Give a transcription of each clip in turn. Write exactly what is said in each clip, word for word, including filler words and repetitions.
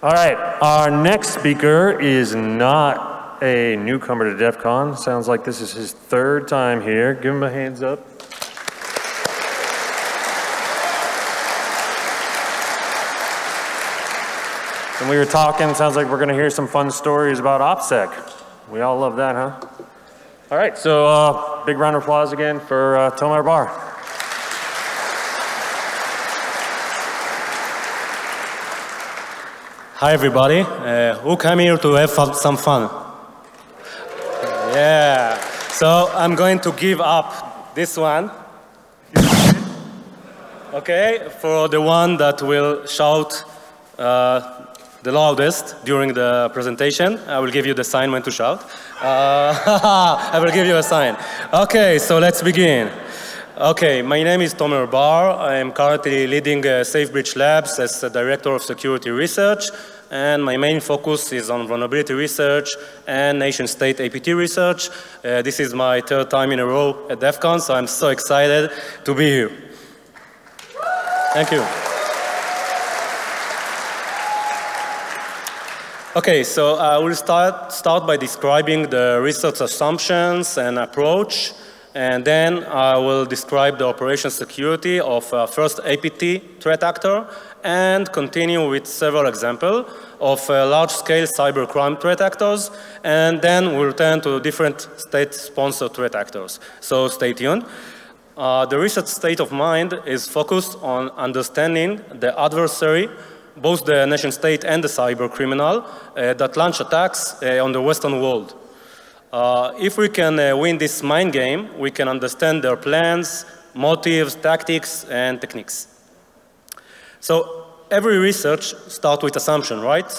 All right, our next speaker is not a newcomer to DEF CON. Sounds like this is his third time here. Give him a hands up. And we were talking, sounds like we're gonna hear some fun stories about OPSEC. We all love that, huh? All right, so uh, big round of applause again for uh, Tomer Bar. Hi everybody, uh, who came here to have fun, some fun? Yeah, so I'm going to give up this one. Okay, for the one that will shout uh, the loudest during the presentation. I will give you the sign when to shout. Uh, I will give you a sign. Okay, so let's begin. Okay, my name is Tomer Bar. I am currently leading uh, SafeBridge Labs as the Director of Security Research, and my main focus is on vulnerability research and nation-state A P T research. Uh, this is my third time in a row at DEF CON, so I'm so excited to be here. Thank you. Okay, so I will start, start by describing the research assumptions and approach, and then I will describe the operational security of uh, first A P T threat actor, and continue with several examples of uh, large-scale cybercrime threat actors, and then we'll turn to different state-sponsored threat actors. So stay tuned. Uh, the research state of mind is focused on understanding the adversary, both the nation state and the cyber criminal uh, that launch attacks uh, on the Western world. Uh, if we can uh, win this mind game, we can understand their plans, motives, tactics, and techniques. So every research starts with assumption, right?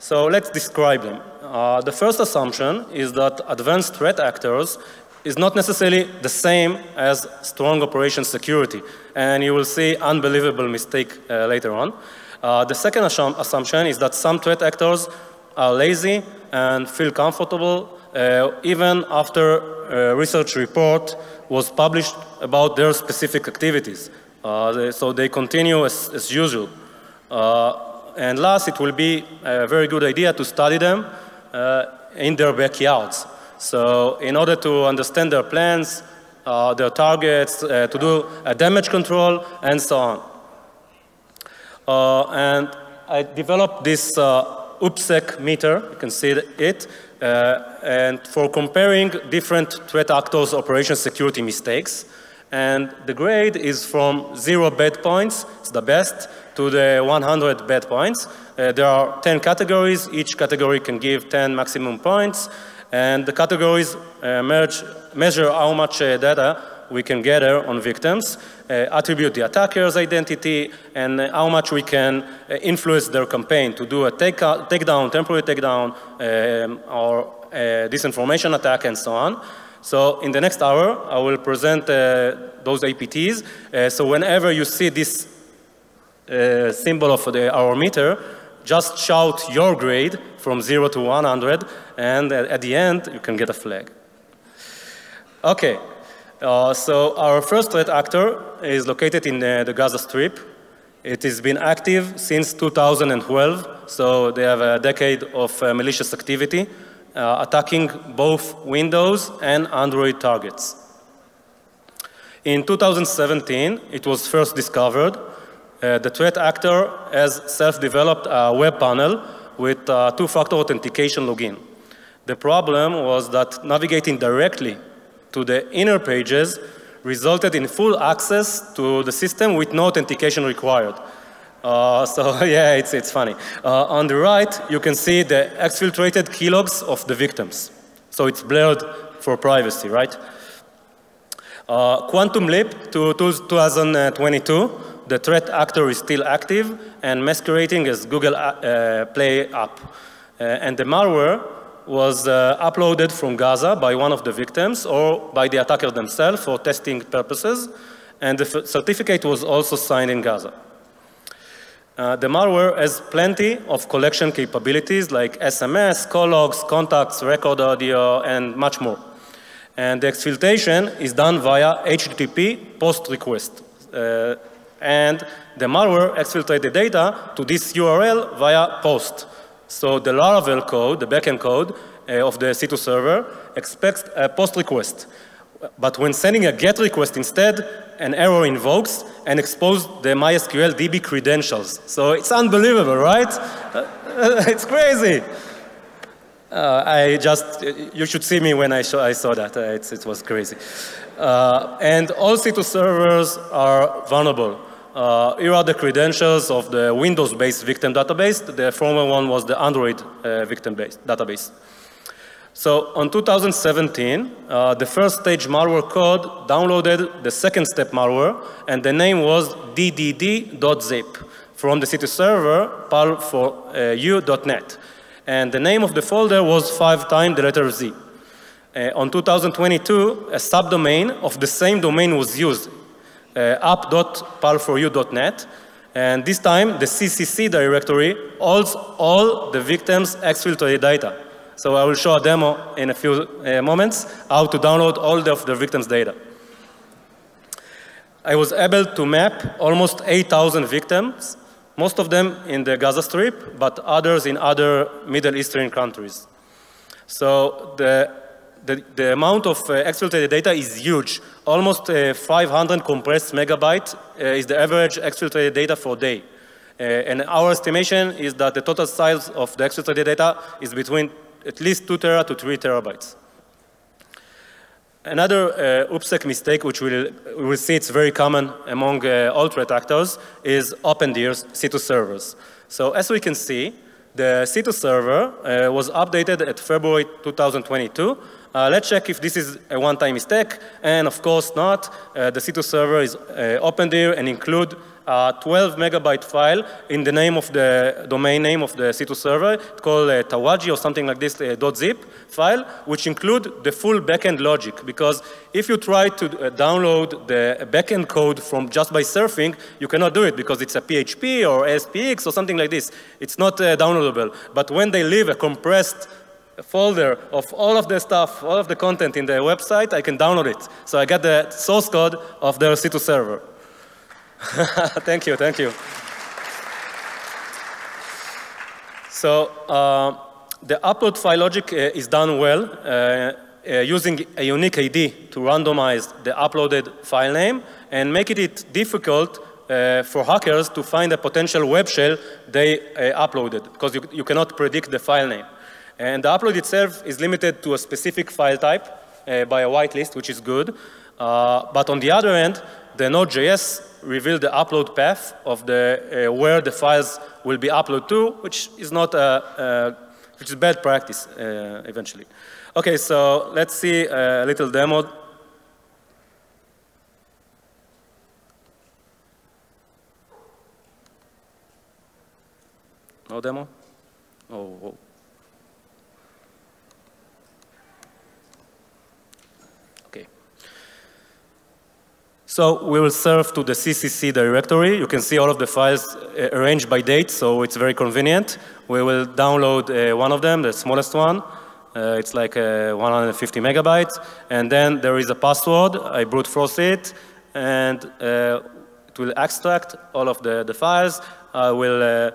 So let's describe them. Uh, the first assumption is that advanced threat actors is not necessarily the same as strong operations security, and you will see unbelievable mistake uh, later on. Uh, the second assumption is that some threat actors are lazy and feel comfortable uh, even after a research report was published about their specific activities. Uh, they, so they continue as, as usual. Uh, and last, it will be a very good idea to study them uh, in their backyards. So in order to understand their plans, uh, their targets, uh, to do a damage control, and so on. Uh, and I developed this uh, OopsSec meter, you can see it, uh, and for comparing different threat actors' operation security mistakes. And the grade is from zero bad points, it's the best, to the one hundred bad points. Uh, there are ten categories, each category can give ten maximum points, and the categories uh, merge, measure how much uh, data we can gather on victims, uh, attribute the attacker's identity, and uh, how much we can uh, influence their campaign to do a take takedown, temporary takedown, um, or a disinformation attack, and so on. So in the next hour, I will present uh, those A P Ts. Uh, so whenever you see this uh, symbol of the, our meter, just shout your grade from zero to one hundred, and at, at the end, you can get a flag. Okay. Uh, so our first threat actor is located in uh, the Gaza Strip. It has been active since two thousand twelve, so they have a decade of uh, malicious activity, uh, attacking both Windows and Android targets. In two thousand seventeen, it was first discovered. Uh, the threat actor has self-developed a web panel with uh, two-factor authentication login. The problem was that navigating directly to the inner pages resulted in full access to the system with no authentication required. Uh, so yeah, it's, it's funny. Uh, on the right, you can see the exfiltrated keylogs of the victims. So it's blurred for privacy, right? Uh, Quantum Leap to two thousand twenty-two, the threat actor is still active and masquerading as Google uh, Play app. Uh, and the malware was uh, uploaded from Gaza by one of the victims or by the attacker themselves for testing purposes, and the certificate was also signed in Gaza. Uh, the malware has plenty of collection capabilities like S M S, call logs, contacts, record audio, and much more. And the exfiltration is done via H T T P post request. Uh, and the malware exfiltrates the data to this U R L via post. So the Laravel code, the backend code uh, of the C two server, expects a post request. But when sending a GET request instead, an error invokes and exposes the MySQL D B credentials. So it's unbelievable, right? It's crazy. Uh, I just, you should see me when I, I saw that. Uh, it's, it was crazy. Uh, and all C two servers are vulnerable. Uh, here are the credentials of the Windows-based victim database. The former one was the Android uh, victim base, database. So on two thousand seventeen, uh, the first stage malware code downloaded the second step malware, and the name was d d d dot zip from the C two server pal four u dot net. And the name of the folder was five times the letter Z. Uh, on two thousand twenty-two, a subdomain of the same domain was used, uh, app dot pal four u dot net, and this time the C C C directory holds all the victims' exfiltrated data. So I will show a demo in a few uh, moments how to download all of the victims' data. I was able to map almost eight thousand victims, most of them in the Gaza Strip, but others in other Middle Eastern countries. So the, the, the amount of uh, exfiltrated data is huge. Almost uh, five hundred compressed megabytes uh, is the average exfiltrated data for day. Uh, and our estimation is that the total size of the exfiltrated data is between at least two tera to three terabytes. Another uh, OopsSec mistake, which we'll, we'll see it's very common among uh, alt-threat actors, is open D I R's C two servers. So as we can see, the C two server uh, was updated at February two thousand twenty-two. Uh, let's check if this is a one-time mistake, and of course not. Uh, the C two server is uh, open D I R and include a twelve megabyte file in the name of the domain name of the C two server. It's called a tawaji or something like this, a .zip file, which include the full backend logic. Because if you try to download the backend code from just by surfing, you cannot do it because it's a P H P or S P X or something like this. It's not uh, downloadable. But when they leave a compressed folder of all of the stuff, all of the content in the website, I can download it. So I get the source code of their C two server. Thank you, thank you. So uh, the upload file logic uh, is done well uh, uh, using a unique I D to randomize the uploaded file name and making it difficult uh, for hackers to find a potential web shell they uh, uploaded, because you, you cannot predict the file name. And the upload itself is limited to a specific file type uh, by a whitelist, which is good. Uh, but on the other end, the Node dot J S reveal the upload path of the, uh, where the files will be uploaded to, which is not a, uh, which is bad practice uh, eventually. Okay, so let's see a little demo. No demo? Oh. oh. So we will serve to the C C C directory. You can see all of the files arranged by date, so it's very convenient. We will download uh, one of them, the smallest one. Uh, it's like uh, one hundred fifty megabytes. And then there is a password. I brute force it, and uh, it will extract all of the, the files. I will uh,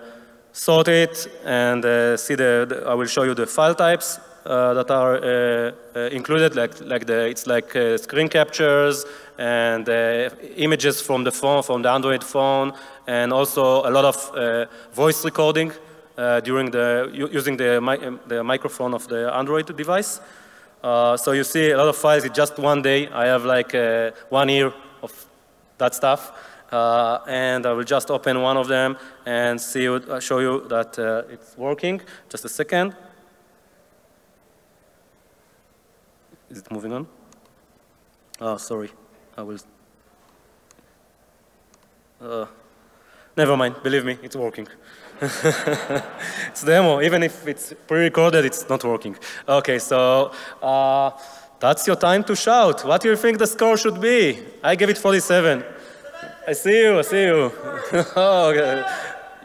sort it and uh, see the, the, I will show you the file types uh, that are uh, uh, included, like, like the, it's like uh, screen captures, and uh, images from the phone, from the Android phone, and also a lot of uh, voice recording uh, during the using the mi the microphone of the Android device. Uh, so you see a lot of files. It's just one day. I have like uh, one year of that stuff, uh, and I will just open one of them and see uh, show you that uh, it's working. Just a second. Is it moving on? Oh, sorry. I will. Uh, never mind. Believe me, it's working. It's demo. Even if it's pre-recorded, it's not working. Okay, so uh, that's your time to shout. What do you think the score should be? I gave it forty-seven. I see you. I see you. Oh, okay.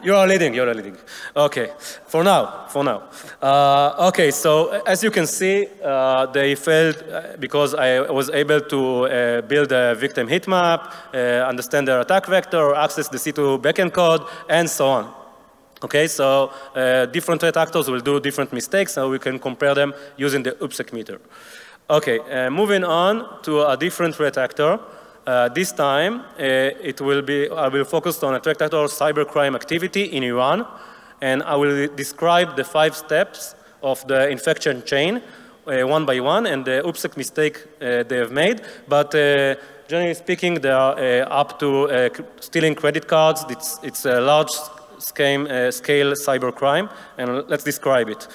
You are leading, you are leading. Okay, for now, for now. Uh, okay, so as you can see, uh, they failed because I was able to uh, build a victim heat map, uh, understand their attack vector, access the C two backend code, and so on. Okay, so uh, different threat actors will do different mistakes, so we can compare them using the OopsSec meter. Okay, uh, moving on to a different threat actor. Uh, this time, uh, it will be, I will focus on a threat actor cybercrime activity in Iran, and I will describe the five steps of the infection chain uh, one by one and the OopsSec mistake uh, they have made. But uh, generally speaking, they are uh, up to uh, stealing credit cards. It's, it's a large scale, uh, scale cybercrime, and let's describe it.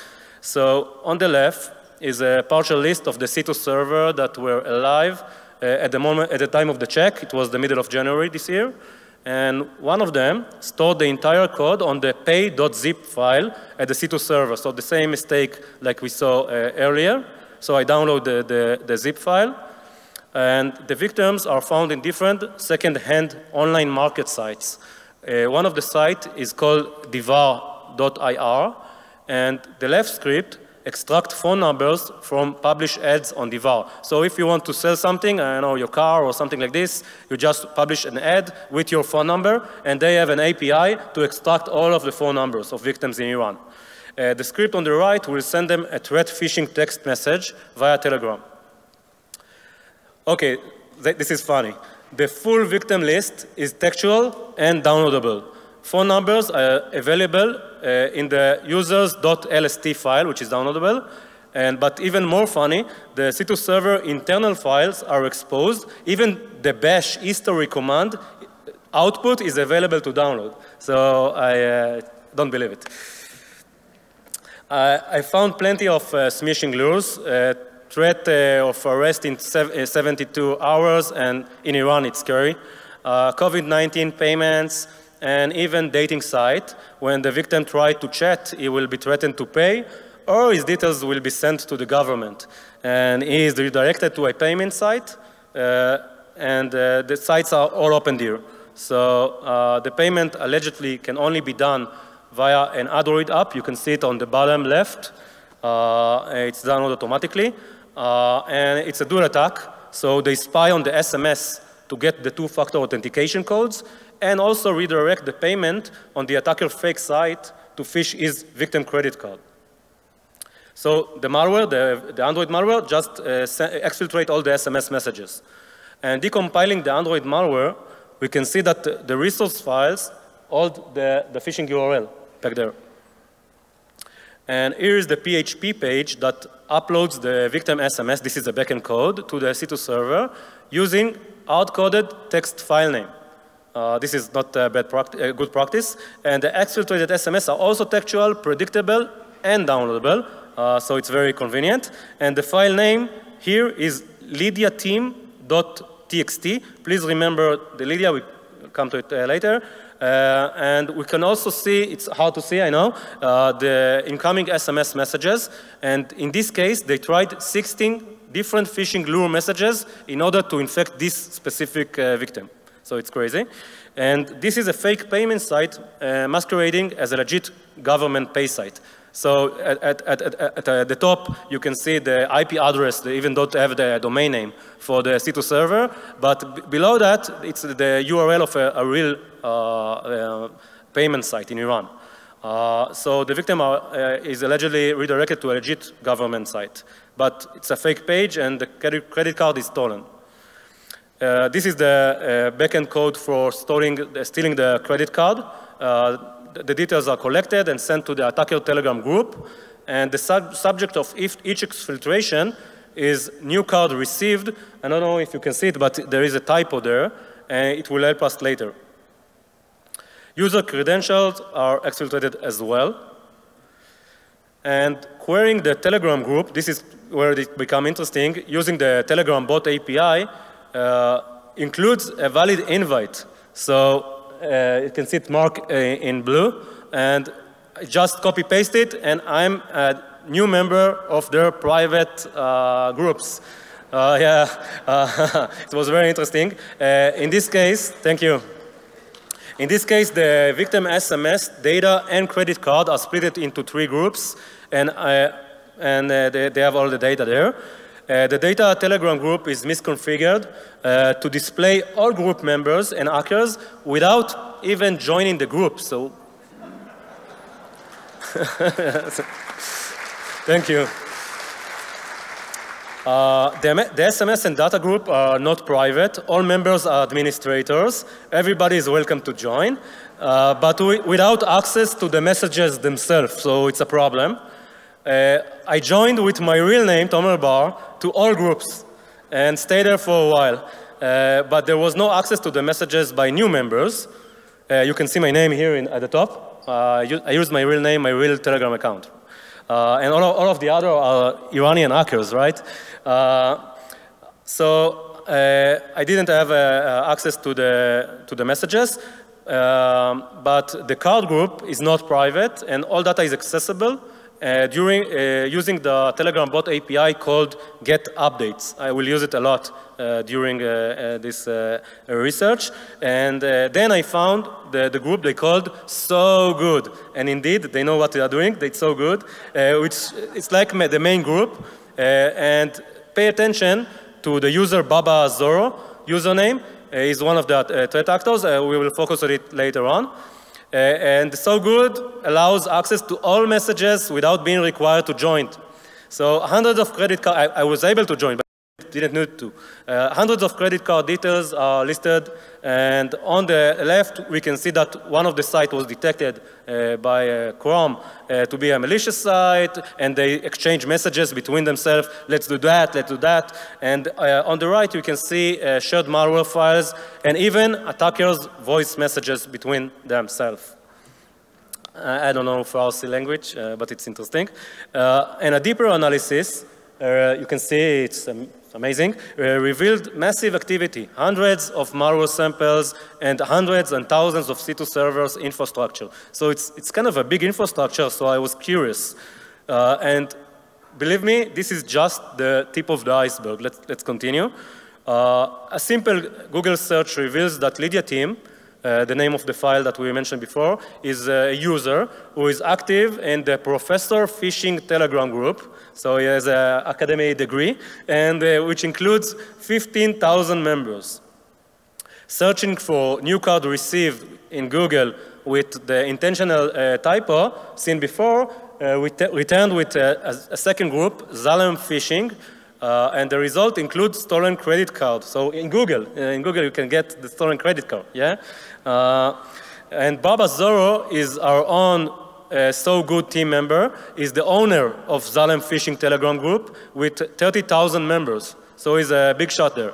So on the left is a partial list of the C two server that were alive. Uh, at the moment, at the time of the check, it was the middle of January this year, and one of them stored the entire code on the pay dot zip file at the C two server. So the same mistake like we saw uh, earlier. So I download the, the, the zip file, and the victims are found in different second-hand online market sites. Uh, one of the sites is called divar dot I R, and the left script extract phone numbers from published ads on Divar. So if you want to sell something, I don't know, your car or something like this, you just publish an ad with your phone number, and they have an A P I to extract all of the phone numbers of victims in Iran. Uh, the script on the right will send them a threat phishing text message via Telegram. Okay, th this is funny. The full victim list is textual and downloadable. Phone numbers are available uh, in the users dot L S T file, which is downloadable. And, but even more funny, the C two server internal files are exposed. Even the bash history command output is available to download. So I uh, don't believe it. I, I found plenty of uh, smishing lures. Uh, threat uh, of arrest in seventy-two hours, and in Iran it's scary. Uh, COVID nineteen payments, and even dating site. When the victim tries to chat, he will be threatened to pay, or his details will be sent to the government. And he is redirected to a payment site, uh, and uh, the sites are all open there. So uh, the payment allegedly can only be done via an Android app. You can see it on the bottom left. Uh, it's downloaded automatically. Uh, and it's a dual attack, so they spy on the S M S to get the two-factor authentication codes, and also redirect the payment on the attacker fake site to phish his victim credit card. So the malware, the, the Android malware, just uh, exfiltrate all the S M S messages. And decompiling the Android malware, we can see that the resource files hold the, the phishing U R L back there. And here is the P H P page that uploads the victim S M S, this is the backend code, to the C two server using hard-coded text file name. Uh, this is not a bad practi uh, good practice. And the exfiltrated S M S are also textual, predictable, and downloadable. Uh, so it's very convenient. And the file name here is lydia team dot T X T. Please remember the Lydia, we come to it uh, later. Uh, and we can also see, it's hard to see, I know, uh, the incoming S M S messages. And in this case, they tried sixteen different phishing lure messages in order to infect this specific uh, victim. So it's crazy. And this is a fake payment site uh, masquerading as a legit government pay site. So at, at, at, at, at the top, you can see the I P address. They even don't have the domain name for the C two server. But below that, it's the U R L of a, a real uh, uh, payment site in Iran. Uh, so the victim are, uh, is allegedly redirected to a legit government site. But it's a fake page, and the credit card is stolen. Uh, this is the uh, backend code for storing, uh, stealing the credit card. Uh, the, the details are collected and sent to the attacker Telegram group. And the sub subject of if each exfiltration is new card received. I don't know if you can see it, but there is a typo there, and it will help us later. User credentials are exfiltrated as well. And querying the Telegram group, this is where it becomes interesting, using the Telegram bot A P I, Uh, includes a valid invite. So uh, you can see it marked uh, in blue, and I just copy-paste it, and I'm a new member of their private uh, groups. Uh, yeah, uh, it was very interesting. Uh, in this case, thank you. In this case, the victim S M S, data, and credit card are split into three groups, and, uh, and uh, they, they have all the data there. Uh, the data Telegram group is misconfigured uh, to display all group members and hackers without even joining the group. So, thank you. Uh, the, the S M S and data group are not private. All members are administrators. Everybody is welcome to join, uh, but we, without access to the messages themselves, so it's a problem. Uh, I joined with my real name, Tomer Bar, to all groups and stayed there for a while, uh, but there was no access to the messages by new members. Uh, you can see my name here in, at the top. Uh, I used my real name, my real Telegram account. Uh, and all of, all of the other are Iranian hackers, right? Uh, so uh, I didn't have uh, access to the, to the messages, um, but the card group is not private, and all data is accessible uh, during, uh, using the Telegram bot A P I called Get Updates. I will use it a lot uh, during uh, uh, this uh, research. And uh, then I found the, the group they called So Good. And indeed, they know what they are doing. They're so good, uh, which it's like ma the main group. Uh, and pay attention to the user Baba Zoro username. Uh, he's one of the uh, threat actors. Uh, we will focus on it later on. Uh, and So Good allows access to all messages without being required to join. So hundreds of credit card, I, I was able to join, but didn't need to. Uh, hundreds of credit card details are listed, and on the left, we can see that one of the sites was detected uh, by uh, Chrome uh, to be a malicious site, and they exchange messages between themselves, let's do that, let's do that. And uh, on the right, you can see uh, shared malware files, and even attackers' voice messages between themselves. Uh, I don't know Farsi language, uh, but it's interesting. Uh, and a deeper analysis, uh, you can see it's um, amazing, uh, revealed massive activity, hundreds of malware samples and hundreds and thousands of C two servers infrastructure. So it's, it's kind of a big infrastructure, so I was curious. Uh, and believe me, this is just the tip of the iceberg. Let's, let's continue. Uh, a simple Google search reveals that Lydia Team, uh, the name of the file that we mentioned before, is a user who is active in the Professor Phishing Telegram group. So he has an academic degree, and uh, which includes fifteen thousand members. Searching for new card received in Google with the intentional uh, typo seen before, uh, we returned with a, a second group, Zalem Phishing, uh, and the result includes stolen credit card. So in Google, uh, in Google you can get the stolen credit card, yeah? Uh, and Baba Zoro is our own Uh, So Good team member, is the owner of Zalem Phishing Telegram group with thirty thousand members. So he's a big shot there.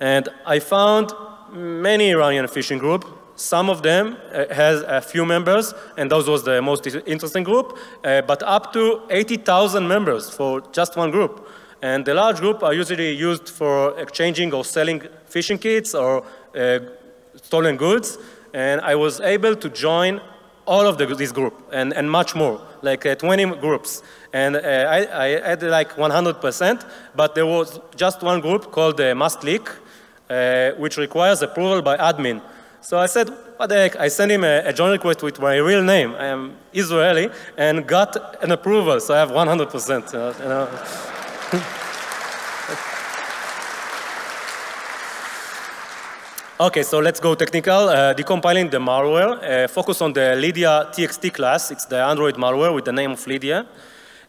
And I found many Iranian phishing groups. Some of them uh, has a few members, and those was the most interesting group, uh, but up to eighty thousand members for just one group. And the large group are usually used for exchanging or selling phishing kits or uh, stolen goods. And I was able to join all of the, this group, and, and much more, like uh, twenty groups. And uh, I, I had like one hundred percent, but there was just one group called the uh, must leak, uh, which requires approval by admin. So I said, what the heck? I sent him a, a join request with my real name. I am Israeli, and got an approval, so I have one hundred percent. You know, you know. Okay, so let's go technical. Uh, decompiling the malware. Uh, focus on the Lydia T X T class. It's the Android malware with the name of Lydia.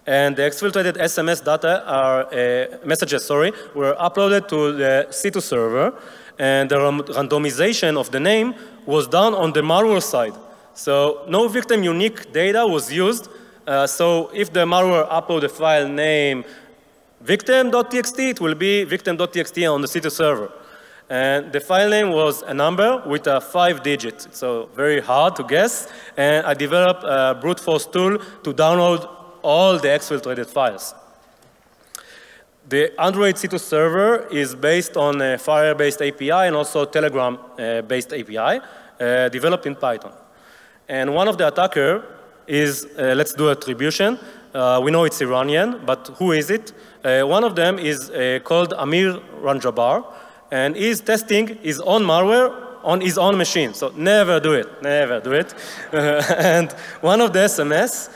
And the exfiltrated S M S data are, uh, messages, sorry, were uploaded to the C two server. And the randomization of the name was done on the malware side. So no victim unique data was used. Uh, so if the malware uploaded a file name victim dot T X T, it will be victim dot T X T on the C two server. And the file name was a number with a five digit, so very hard to guess. And I developed a brute force tool to download all the exfiltrated files. The Android C two server is based on a Fire-based A P I and also Telegram-based A P I, uh, developed in Python. And one of the attacker is, uh, let's do attribution. Uh, we know it's Iranian, but who is it? Uh, one of them is uh, called Amir Ranjabar, and he's testing his own malware on his own machine. So never do it, never do it. Uh, and one of the S M S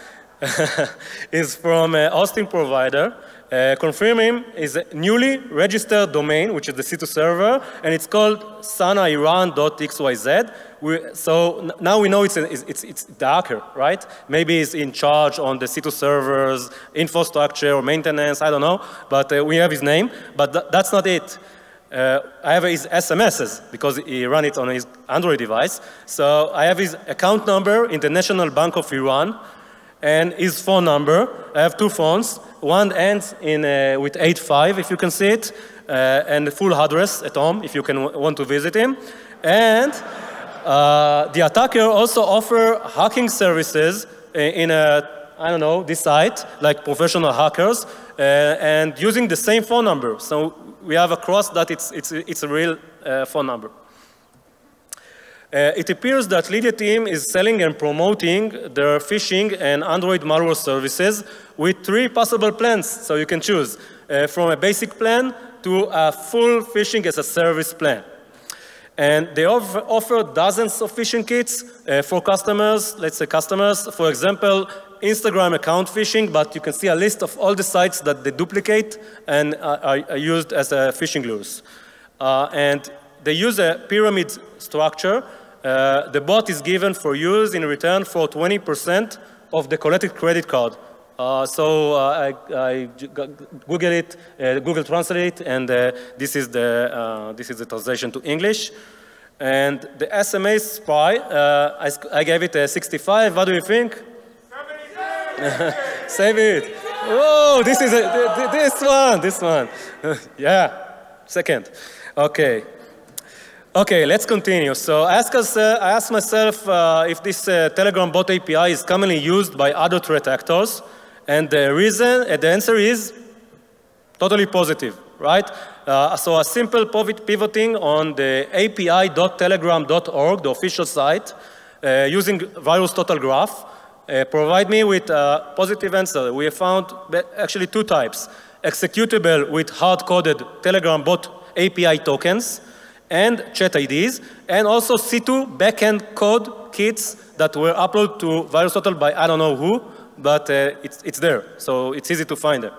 is from a hosting provider uh, confirming is a newly registered domain, which is the C two server, and it's called sana iran dot x y z. We, so now we know it's, a, it's, it's the hacker, right? Maybe he's in charge on the C two servers, infrastructure, or maintenance, I don't know. But uh, we have his name, but th that's not it. Uh, I have his S M Ses because he ran it on his Android device. So I have his account number in the National Bank of Iran and his phone number. I have two phones. One ends in, uh, with eight five, if you can see it, uh, and the full address at home, if you can w want to visit him. And Uh, the attacker also offers hacking services in a, I don't know, this site, like professional hackers, uh, and using the same phone number. So we have across that it's, it's, it's a real uh, phone number. Uh, it appears that Lydia Team is selling and promoting their phishing and Android malware services with three possible plans. So you can choose uh, from a basic plan to a full phishing as a service plan. And they offer dozens of phishing kits uh, for customers, let's say customers, for example, Instagram account phishing, but you can see a list of all the sites that they duplicate and are, are used as a phishing lures. Uh, and they use a pyramid structure. Uh, the bot is given for use in return for twenty percent of the collected credit card. Uh, so uh, I, I Google it, uh, Google Translate, and uh, this is the uh, this is the translation to English. And the S M A spy, uh, I, I gave it a sixty-five. What do you think? Save it! Whoa! This is a, this one. This one. Yeah. Second. Okay. Okay, let's continue. So ask us, uh, I asked myself uh, if this uh, Telegram bot A P I is commonly used by other threat actors. And the reason, uh, the answer is totally positive, right? Uh, so a simple pivoting on the A P I dot telegram dot org, the official site, uh, using VirusTotal graph, uh, provide me with a positive answer. We have found actually two types: executable with hard-coded Telegram bot A P I tokens and chat I Ds, and also C two backend code kits that were uploaded to VirusTotal by I don't know who, but uh, it's, it's there, so it's easy to find it.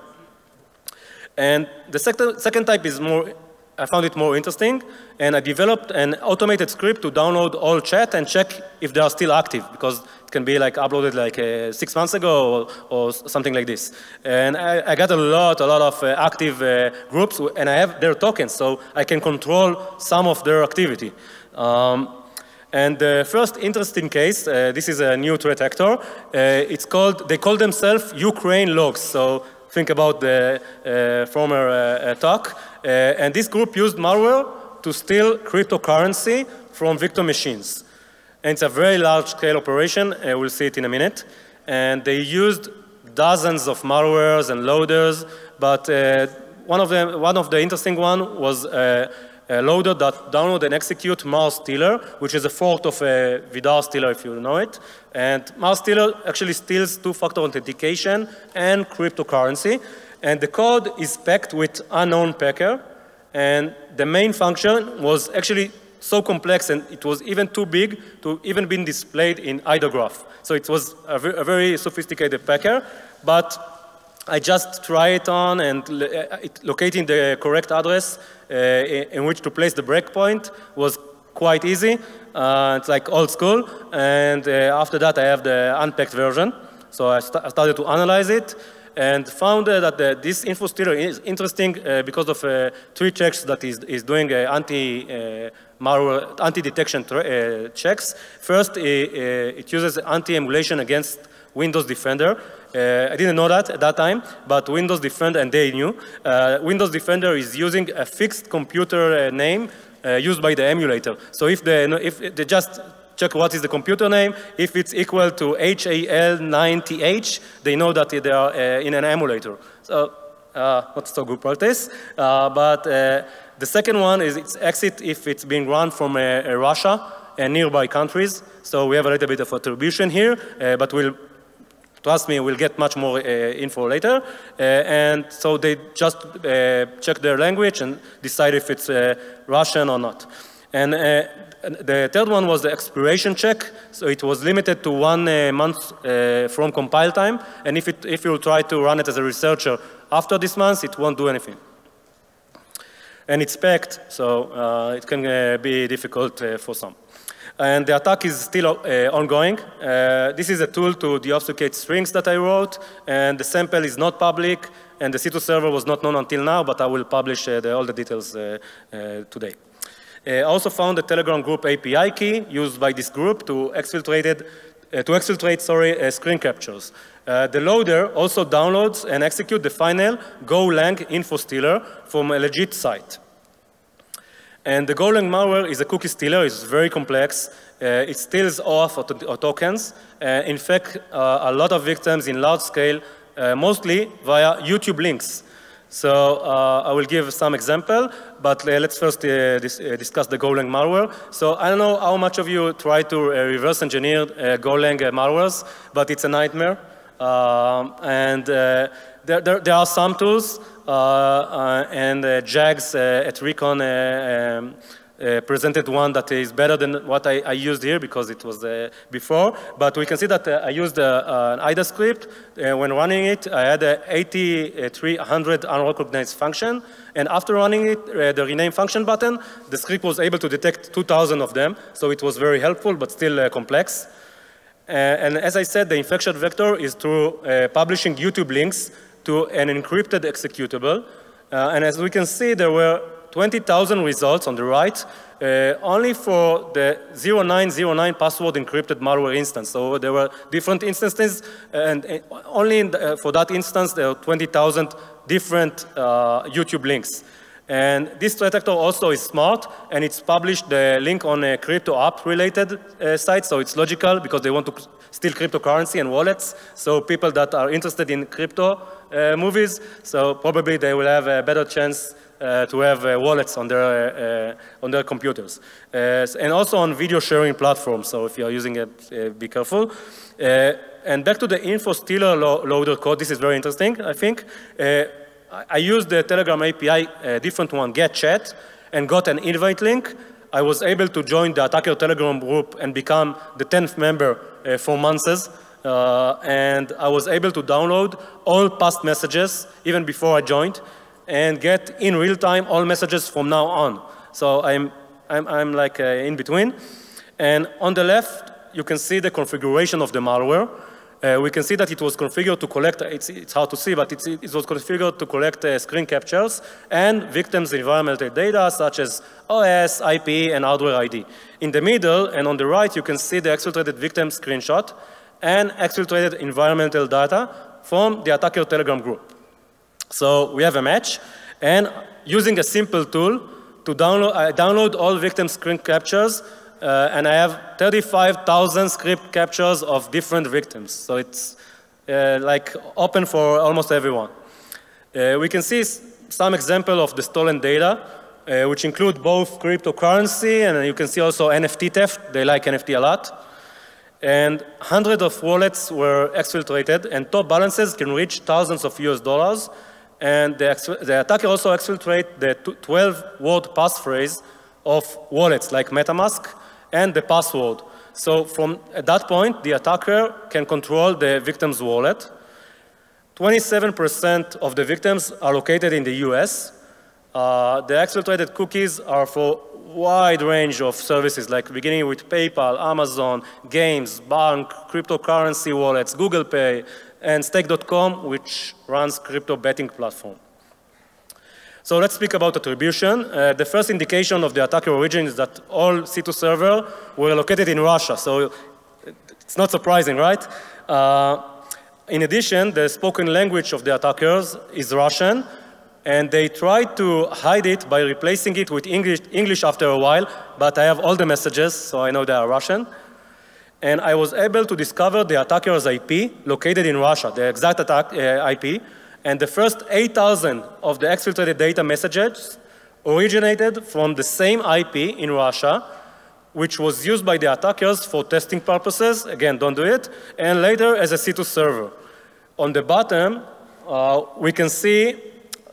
And the sector, second type is more, I found it more interesting, and I developed an automated script to download all chat and check if they are still active, because it can be like uploaded like uh, six months ago or, or something like this. And I, I got a lot, a lot of uh, active uh, groups, and I have their tokens, so I can control some of their activity. Um, And the first interesting case, uh, this is a new threat actor. Uh, it's called, they call themselves Ukraine logs. So think about the uh, former uh, attack. Uh, and this group used malware to steal cryptocurrency from victim machines. And it's a very large scale operation. Uh, we'll see it in a minute. And they used dozens of malwares and loaders. But uh, one of the, one of the interesting one was uh, a loader that download and execute Mars Stealer, which is a fork of a Vidar Stealer, if you know it. And Mars Stealer actually steals two-factor authentication and cryptocurrency. And the code is packed with unknown packer. And the main function was actually so complex, and it was even too big to even been displayed in I D A graph. So it was a, ve a very sophisticated packer, but I just try it on and it locating the correct address uh, in which to place the breakpoint was quite easy. Uh, it's like old school. And uh, after that, I have the unpacked version. So I, st I started to analyze it and found uh, that the, this info stealer is interesting uh, because of uh, three checks that is, is doing uh, anti, uh, malware, anti-detection uh, checks. First, it, uh, it uses anti-emulation against Windows Defender. Uh, I didn't know that at that time, but Windows Defender, and they knew. Uh, Windows Defender is using a fixed computer uh, name uh, used by the emulator. So if they, if they just check what is the computer name, if it's equal to H A L nine T H, they know that they are uh, in an emulator. So uh, not so good practice. Uh, but uh, the second one is its exit if it's being run from uh, uh, Russia and nearby countries. So we have a little bit of attribution here, uh, but we'll. Trust me, we'll get much more uh, info later. Uh, and so they just uh, check their language and decide if it's uh, Russian or not. And uh, the third one was the expiration check. So it was limited to one uh, month uh, from compile time. And if, it, if you try to run it as a researcher after this month, it won't do anything. And it's packed, so uh, it can uh, be difficult uh, for some. And the attack is still uh, ongoing. Uh, this is a tool to deobfuscate strings that I wrote, and the sample is not public, and the C two server was not known until now, but I will publish uh, the, all the details uh, uh, today. Uh, I also found the Telegram group A P I key used by this group to exfiltrate, it, uh, to exfiltrate sorry, uh, screen captures. Uh, the loader also downloads and executes the final Golang info stealer from a legit site. And the Golang malware is a cookie stealer. It's very complex. Uh, it steals off or, to or tokens. Uh, in fact, uh, a lot of victims in large scale, uh, mostly via YouTube links. So uh, I will give some example, but uh, let's first uh, dis uh, discuss the Golang malware. So I don't know how much of you try to uh, reverse engineer uh, Golang uh, malwares, but it's a nightmare. Um, and uh, there, there, there are some tools, uh, uh, and uh, Jags uh, at Recon uh, um, uh, presented one that is better than what I, I used here because it was uh, before. But we can see that uh, I used uh, an I D A script. Uh, when running it, I had an eighty-three hundred unrecognized function. And after running it, uh, the rename function button, the script was able to detect two thousand of them. So it was very helpful, but still uh, complex. Uh, and as I said, the infection vector is through uh, publishing YouTube links to an encrypted executable. Uh, and as we can see, there were twenty thousand results on the right, uh, only for the zero nine zero nine password encrypted malware instance. So there were different instances, and uh, only in the, uh, for that instance, there are twenty thousand different uh, YouTube links. And this threat actor also is smart, and it's published the link on a crypto app-related uh, site, so it's logical because they want to steal cryptocurrency and wallets. So people that are interested in crypto uh, movies, so probably they will have a better chance uh, to have uh, wallets on their uh, uh, on their computers, uh, and also on video sharing platforms. So if you are using it, uh, be careful. Uh, and back to the info stealer lo loader code. This is very interesting, I think. Uh, I used the Telegram A P I, a different one, get chat, and got an invite link. I was able to join the attacker Telegram group and become the tenth member uh, for months. Uh, and I was able to download all past messages, even before I joined, and get in real time all messages from now on. So I'm, I'm, I'm like uh, in between. And on the left, you can see the configuration of the malware. Uh, we can see that it was configured to collect, it's, it's hard to see, but it's, it was configured to collect uh, screen captures and victims' environmental data, such as O S, I P, and hardware I D. In the middle and on the right, you can see the exfiltrated victim screenshot and exfiltrated environmental data from the attacker Telegram group. So we have a match, and using a simple tool to download, I download all victim screen captures. Uh, and I have thirty-five thousand script captures of different victims. So it's uh, like open for almost everyone. Uh, we can see some example of the stolen data, uh, which include both cryptocurrency, and you can see also N F T theft. They like N F T a lot. And hundreds of wallets were exfiltrated, and top balances can reach thousands of U S dollars. And the, the attacker also exfiltrated the twelve-word passphrase of wallets like MetaMask, and the password. So from at that point, the attacker can control the victim's wallet. twenty-seven percent of the victims are located in the U S. Uh, the exfiltrated cookies are for wide range of services, like beginning with PayPal, Amazon, games, bank, cryptocurrency wallets, Google Pay, and stake dot com, which runs crypto betting platform. So let's speak about attribution. Uh, the first indication of the attacker origin is that all C two servers were located in Russia. So it's not surprising, right? Uh, in addition, the spoken language of the attackers is Russian, and they tried to hide it by replacing it with English, English after a while, but I have all the messages, so I know they are Russian. And I was able to discover the attacker's I P located in Russia, the exact attack uh, I P. And the first eight thousand of the exfiltrated data messages originated from the same I P in Russia, which was used by the attackers for testing purposes. Again, don't do it. And later as a C two server. On the bottom, uh, we can see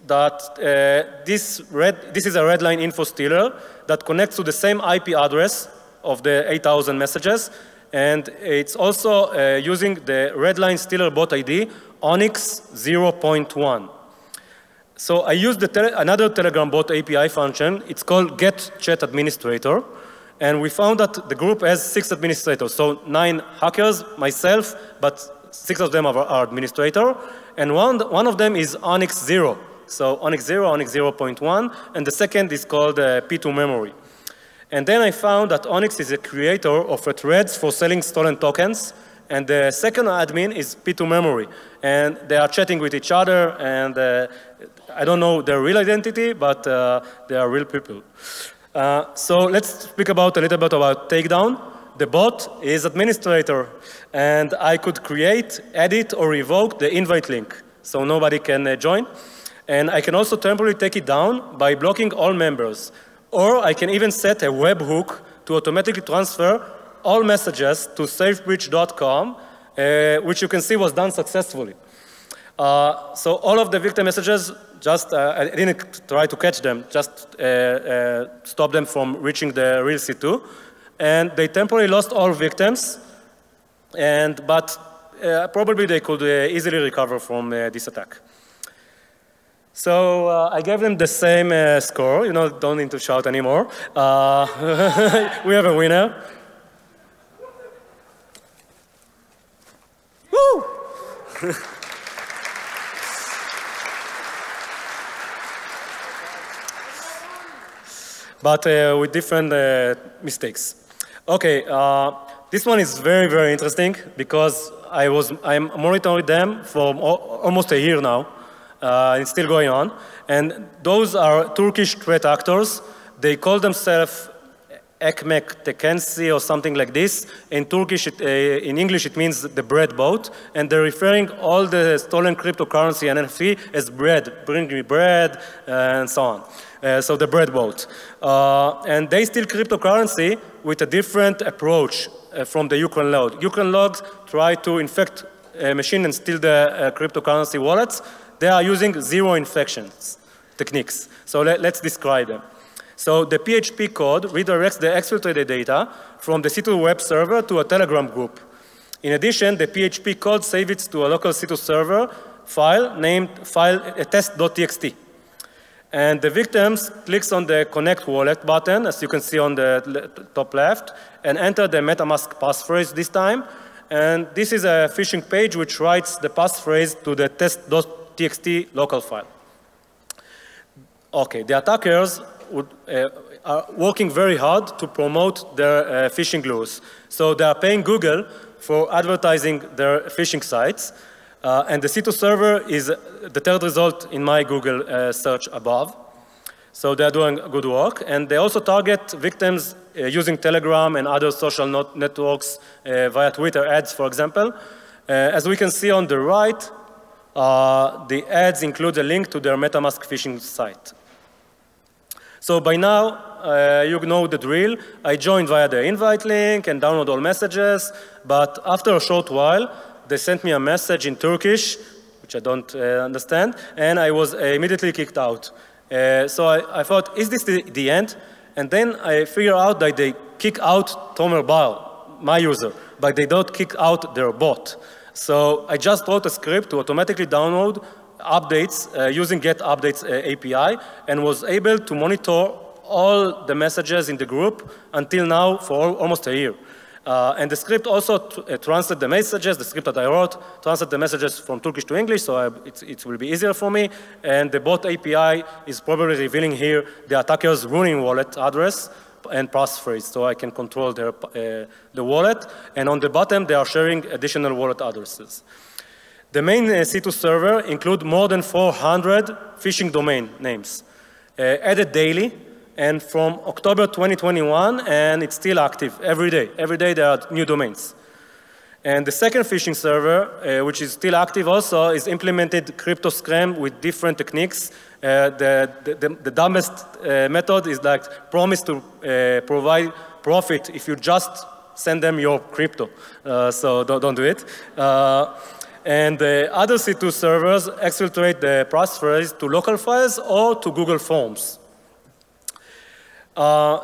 that uh, this, red, this is a redline info stealer that connects to the same I P address of the eight thousand messages, and it's also uh, using the redline stealer bot I D Onyx zero point one. So I used the tele another Telegram bot A P I function. It's called get chat administrator, and we found that the group has six administrators, so nine hackers, myself, but six of them are, are administrator, and one one of them is Onyx zero. So Onyx zero, Onyx zero point one, and the second is called uh, P two memory. And then I found that Onyx is a creator of a threads for selling stolen tokens, and the second admin is P two memory, and they are chatting with each other, and uh, I don't know their real identity, but uh, they are real people. Uh, so let's speak about a little bit about takedown. The bot is administrator, and I could create, edit, or revoke the invite link, so nobody can uh, join. And I can also temporarily take it down by blocking all members. Or I can even set a webhook to automatically transfer all messages to SafeBridge dot com, uh, which you can see was done successfully. Uh, so all of the victim messages, just uh, I didn't try to catch them, just uh, uh, stop them from reaching the real C two. And they temporarily lost all victims, and, but uh, probably they could uh, easily recover from uh, this attack. So uh, I gave them the same uh, score. You know, don't need to shout anymore. Uh, we have a winner. Woo! But uh, with different uh, mistakes. Okay, uh, this one is very, very interesting because I was I'm monitoring them for almost a year now. Uh, it's still going on, and those are Turkish threat actors. They call themselves Ekmek Tekensi or something like this. In Turkish, it, uh, in English, it means the bread boat, and they're referring all the stolen cryptocurrency and N F T as bread. Bring me bread, uh, and so on. Uh, so the bread boat, uh, and they steal cryptocurrency with a different approach uh, from the Ukraine logs. Ukraine logs try to infect a machine and steal the uh, cryptocurrency wallets. They are using zero infections techniques. So let, let's describe them. So the P H P code redirects the exfiltrated data from the C two web server to a Telegram group. In addition, the P H P code saves it to a local C two server file named file uh, test dot t x t. And the victims clicks on the connect wallet button, as you can see on the le top left, and enter the MetaMask passphrase this time. And this is a phishing page which writes the passphrase to the test dot t x t local file. Okay, the attackers would, uh, are working very hard to promote their uh, phishing lures. So they are paying Google for advertising their phishing sites. Uh, and the C two server is the third result in my Google uh, search above. So they're doing good work. And they also target victims uh, using Telegram and other social not networks uh, via Twitter ads, for example. Uh, as we can see on the right, Uh, the ads include a link to their MetaMask phishing site. So by now, uh, you know the drill. I joined via the invite link and download all messages, but after a short while, they sent me a message in Turkish, which I don't uh, understand, and I was uh, immediately kicked out. Uh, so I, I thought, is this the, the end? And then I figured out that they kick out Tomer Bar, my user, but they don't kick out their bot. So I just wrote a script to automatically download updates uh, using Get Updates uh, A P I, and was able to monitor all the messages in the group until now for almost a year. Uh, and the script also tr uh, translated the messages, the script that I wrote, translated the messages from Turkish to English, so I, it, it will be easier for me. And the bot A P I is probably revealing here the attacker's running wallet address and passphrase, so I can control their, uh, the wallet. And on the bottom, they are sharing additional wallet addresses. The main uh, C two server includes more than four hundred phishing domain names, uh, added daily, and from October twenty twenty-one, and it's still active every day. Every day there are new domains. And the second phishing server, uh, which is still active also, is implemented crypto scam with different techniques. Uh, the, the, the dumbest uh, method is like promise to uh, provide profit if you just send them your crypto. Uh, so don't, don't do it. Uh, And the other C two servers exfiltrate the passphrase to local files or to Google Forms. Uh,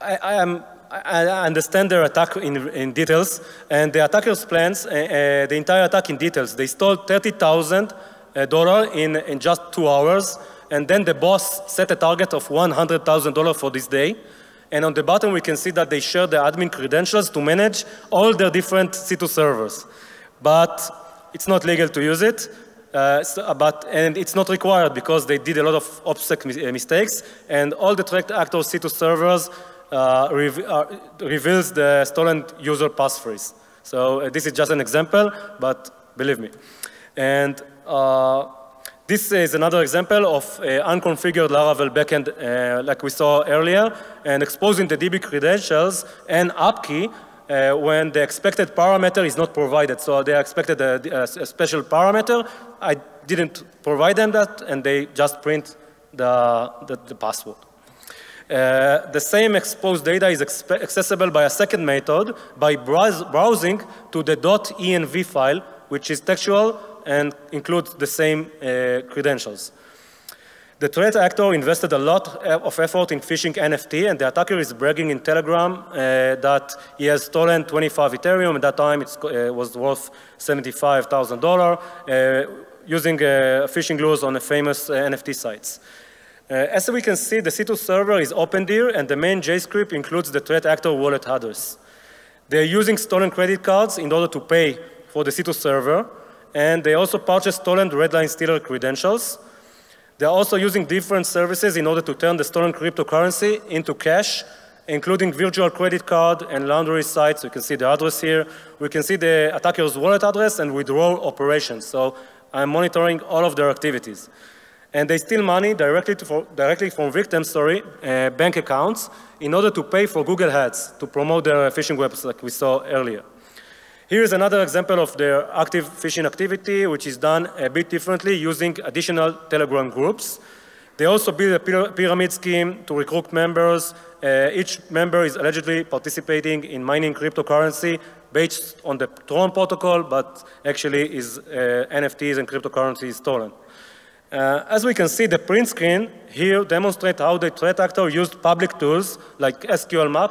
I, I, am, I understand their attack in, in details, and the attackers plans uh, uh, the entire attack in details. They stole thirty thousand dollars in, in just two hours, and then the boss set a target of one hundred thousand dollars for this day. And on the bottom, we can see that they share their admin credentials to manage all their different C two servers. But it's not legal to use it, uh, so, but, and it's not required because they did a lot of OPSEC mis mistakes, and all the tracked actor C two servers uh, rev uh, reveals the stolen user passphrase. So uh, this is just an example, but believe me. And uh, this is another example of uh, unconfigured Laravel backend uh, like we saw earlier, and exposing the D B credentials and app key Uh, when the expected parameter is not provided. So they expected a, a, a special parameter. I didn't provide them that, and they just print the, the, the password. Uh, the same exposed data is accessible by a second method, by browse browsing to the .env file, which is textual and includes the same uh, credentials. The threat actor invested a lot of effort in phishing N F T, and the attacker is bragging in Telegram uh, that he has stolen twenty-five Ethereum. At that time, it uh, was worth seventy-five thousand dollars, uh, using uh, phishing lures on the famous uh, N F T sites. Uh, as we can see, the C two server is OpenDIR, and the main JavaScript includes the threat actor wallet address. They are using stolen credit cards in order to pay for the C two server, and they also purchased stolen Redline Stealer credentials. They're also using different services in order to turn the stolen cryptocurrency into cash, including virtual credit card and laundry sites. You can see the address here. We can see the attacker's wallet address and withdrawal operations. So I'm monitoring all of their activities. And they steal money directly, to for, directly from victims, sorry, uh, bank accounts in order to pay for Google ads to promote their phishing websites like we saw earlier. Here is another example of their active phishing activity, which is done a bit differently using additional Telegram groups. They also build a pyramid scheme to recruit members. Uh, each member is allegedly participating in mining cryptocurrency based on the Tron protocol, but actually is uh, N F Ts and cryptocurrency stolen. Uh, as we can see, the print screen here demonstrates how the threat actor used public tools like S Q L map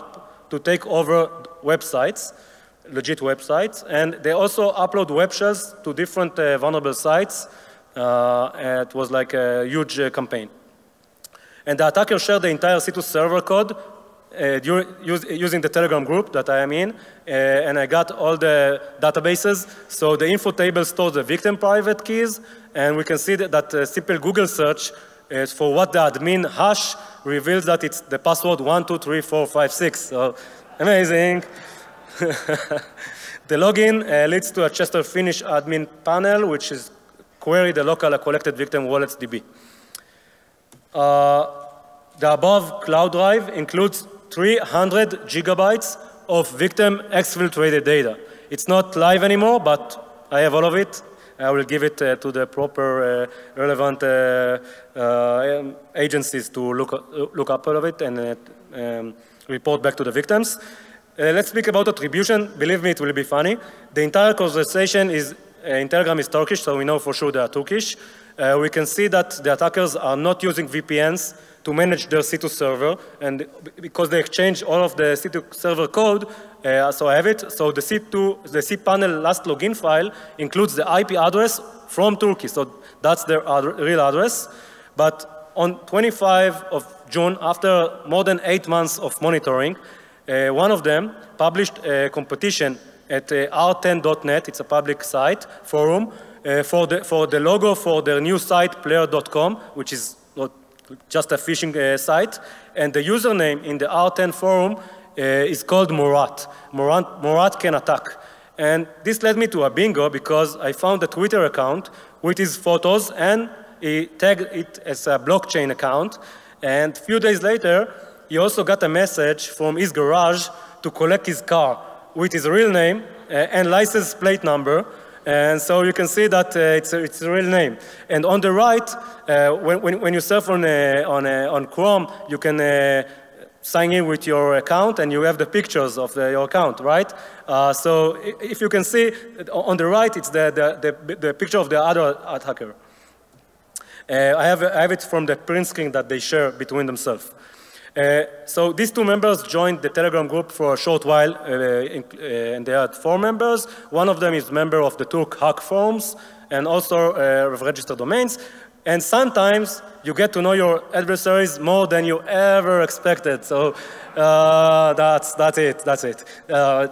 to take over websites. Legit websites, and they also upload web shells to different uh, vulnerable sites. Uh, it was like a huge uh, campaign. And the attacker shared the entire C two server code uh, during, use, using the Telegram group that I am in, uh, and I got all the databases. So the info table stores the victim private keys, and we can see that, that uh, simple Google search is for what the admin hash reveals that it's the password one two three four five six. So amazing. The login uh, leads to a Chester Finish admin panel, which is query the local collected victim wallets D B. Uh, the above cloud drive includes three hundred gigabytes of victim exfiltrated data. It's not live anymore, but I have all of it. I will give it uh, to the proper uh, relevant uh, uh, agencies to look, uh, look up all of it and uh, um, report back to the victims. Uh, let's speak about attribution. Believe me, it will be funny. The entire conversation is, uh, in Telegram is Turkish, so we know for sure they are Turkish. Uh, we can see that the attackers are not using V P Ns to manage their C two server, and because they exchange all of the C two server code, uh, so I have it. So the C two, the cPanel last login file includes the I P address from Turkey, so that's their ad- real address. But on twenty-fifth of June, after more than eight months of monitoring, Uh, one of them published a competition at uh, r ten dot net, it's a public site, forum, uh, for, the, for the logo for their new site, player dot com, which is not just a phishing uh, site. And the username in the R ten forum uh, is called Morat. Morat. Morat can attack. And this led me to a bingo because I found a Twitter account with his photos, and he tagged it as a blockchain account. And a few days later, he also got a message from his garage to collect his car with his real name uh, and license plate number. And so you can see that uh, it's, a, it's a real name. And on the right, uh, when, when, when you surf on, uh, on, uh, on Chrome, you can uh, sign in with your account, and you have the pictures of the, your account, right? Uh, so if you can see on the right, it's the, the, the, the picture of the other attacker. Uh, I, have, I have it from the print screen that they share between themselves. Uh, so these two members joined the Telegram group for a short while, uh, in, uh, and they had four members. One of them is a member of the Turk hack forums and also uh, of registered domains. And sometimes you get to know your adversaries more than you ever expected. So uh, that's, that's it, that's it. Uh,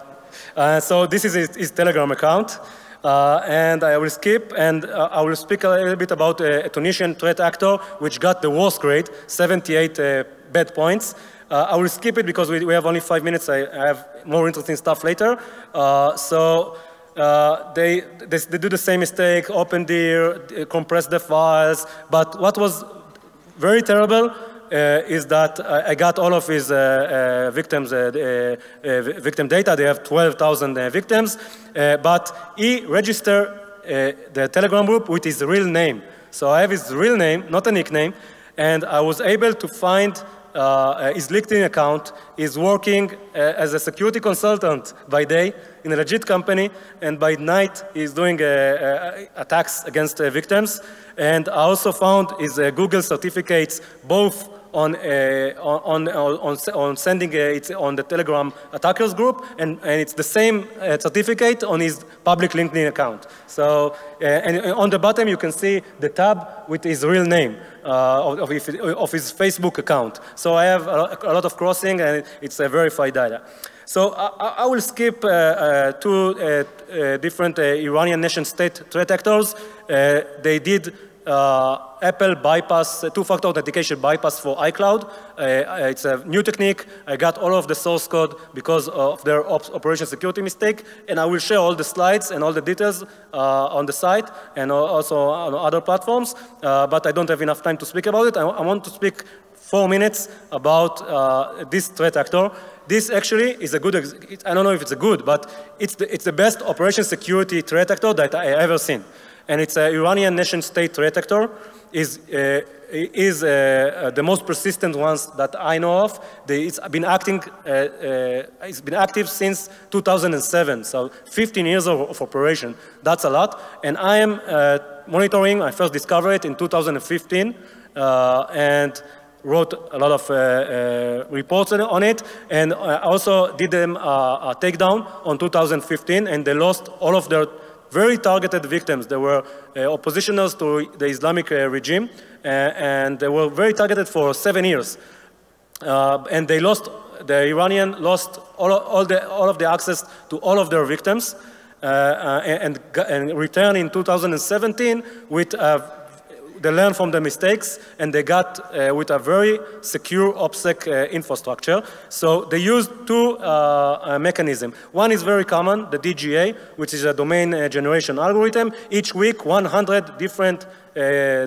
uh, so this is his, his Telegram account. Uh, and I will skip, and uh, I will speak a little bit about uh, a Tunisian threat actor, which got the worst grade, seventy-eight uh, bad points. Uh, I will skip it because we, we have only five minutes. I, I have more interesting stuff later. Uh, so uh, they, they, they do the same mistake, open dir, compress the files. But what was very terrible Uh, is that I got all of his uh, uh, victims, uh, uh, uh, victim data. They have twelve thousand uh, victims, uh, but he registered uh, the Telegram group with his real name. So I have his real name, not a nickname, and I was able to find uh, his LinkedIn account. He's working uh, as a security consultant by day in a legit company, and by night he's doing uh, uh, attacks against uh, victims. And I also found his uh, Google certificates, both On, uh, on, on, on sending it on the Telegram attackers group, and, and it's the same uh, certificate on his public LinkedIn account. So, uh, and, and on the bottom you can see the tab with his real name uh, of, of, his, of his Facebook account. So I have a, a lot of crossing, and it's a verified data. So I, I will skip uh, uh, two uh, uh, different uh, Iranian nation state threat actors. Uh, they did Uh, Apple bypass, uh, two-factor authentication bypass for iCloud. Uh, it's a new technique. I got all of the source code because of their op operation security mistake, and I will share all the slides and all the details uh, on the site and also on other platforms, uh, but I don't have enough time to speak about it. I, I want to speak four minutes about uh, this threat actor. This actually is a good, ex I don't know if it's a good, but it's the, it's the best operation security threat actor that I ever seen. And it's an Iranian nation-state threat actor, is uh, is uh, uh, the most persistent ones that I know of. They, it's been acting, uh, uh, it's been active since two thousand seven, so fifteen years of, of operation. That's a lot. And I am uh, monitoring. I first discovered it in two thousand fifteen, uh, and wrote a lot of uh, uh, reports on it, and I also did them uh, a takedown on two thousand fifteen, and they lost all of their very targeted victims. They were uh, oppositioners to the Islamic uh, regime, uh, and they were very targeted for seven years. Uh, and they lost, the Iranian lost all, all, the, all of the access to all of their victims, uh, uh, and, and returned in two thousand seventeen with, uh, they learned from the mistakes, and they got uh, with a very secure OPSEC uh, infrastructure. So they used two uh, uh, mechanisms. One is very common, the D G A, which is a domain uh, generation algorithm. Each week, one hundred different uh,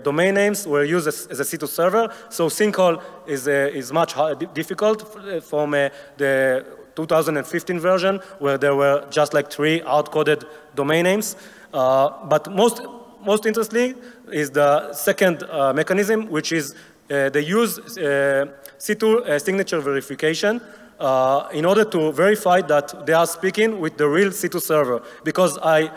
domain names were used as, as a C two server. So sinkhole is, uh, is much difficult from uh, the two thousand fifteen version, where there were just like three outcoded domain names. Uh, but most Most interestingly is the second uh, mechanism, which is uh, they use uh, C two uh, signature verification uh, in order to verify that they are speaking with the real C two server. Because I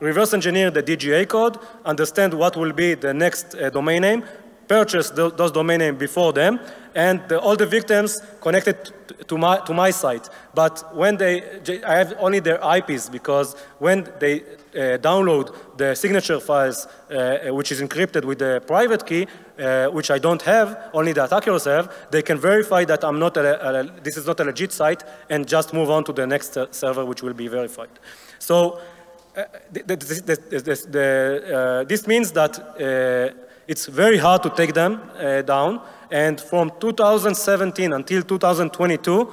reverse engineer the D G A code, understand what will be the next uh, domain name, purchase the, those domain names before them, and the, all the victims connected to my, to my site. But when they, I have only their I Ps, because when they uh, download the signature files, uh, which is encrypted with the private key, uh, which I don't have, only the attackers have, they can verify that I'm not a, a, this is not a legit site, and just move on to the next uh, server, which will be verified. So uh, th th th th th th the, uh, this means that uh, it's very hard to take them uh, down. And from two thousand seventeen until two thousand twenty-two, uh,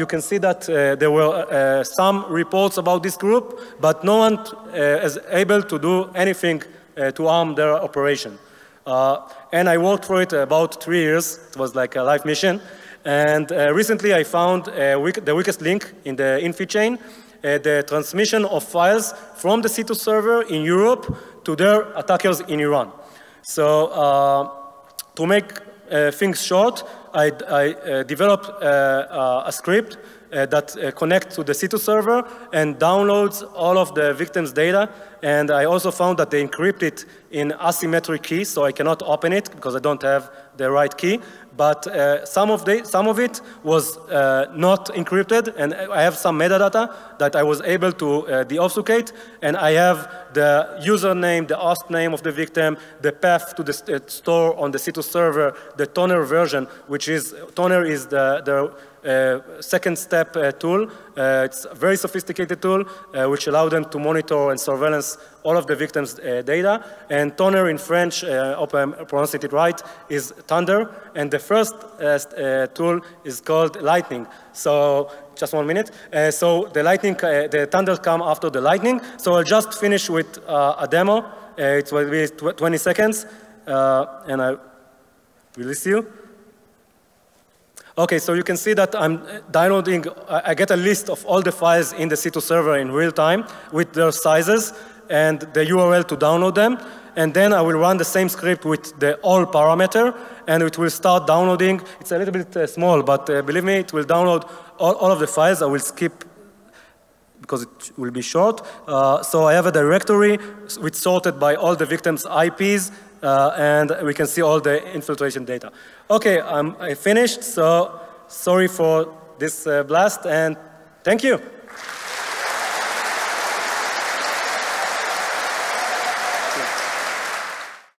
you can see that uh, there were uh, some reports about this group, but no one uh, is able to do anything uh, to harm their operation. Uh, and I worked for it about three years. It was like a life mission. And uh, recently I found uh, weak, the weakest link in the Infi chain, uh, the transmission of files from the C two server in Europe to their attackers in Iran. So uh, to make uh, things short, I, I uh, developed uh, uh, a script uh, that uh, connects to the C two server and downloads all of the victim's data. And I also found that they encrypt it in asymmetric key, so I cannot open it because I don't have the right key. But uh, some, of the, some of it was uh, not encrypted, and I have some metadata that I was able to uh, deobfuscate, and I have the username, the O S T name of the victim, the path to the store on the C two server, the Toner version, which is, Toner is the, the uh, second step uh, tool. Uh, it's a very sophisticated tool, uh, which allows them to monitor and surveillance all of the victims' uh, data. And Toner in French, uh, hope I'm pronouncing it right, is Thunder. And the first uh, uh, tool is called Lightning. So, just one minute. Uh, so the Lightning, uh, the Thunder come after the Lightning. So I'll just finish with uh, a demo. Uh, it will be twenty seconds, uh, and I release you. Okay, so you can see that I'm downloading, I get a list of all the files in the C two server in real time with their sizes and the U R L to download them. And then I will run the same script with the all parameter, and it will start downloading. It's a little bit uh, small, but uh, believe me, it will download all, all of the files. I will skip because it will be short. Uh, so I have a directory which sorted by all the victims' I Ps, Uh, and we can see all the infiltration data. Okay, um, I finished, so sorry for this uh, blast, and thank you.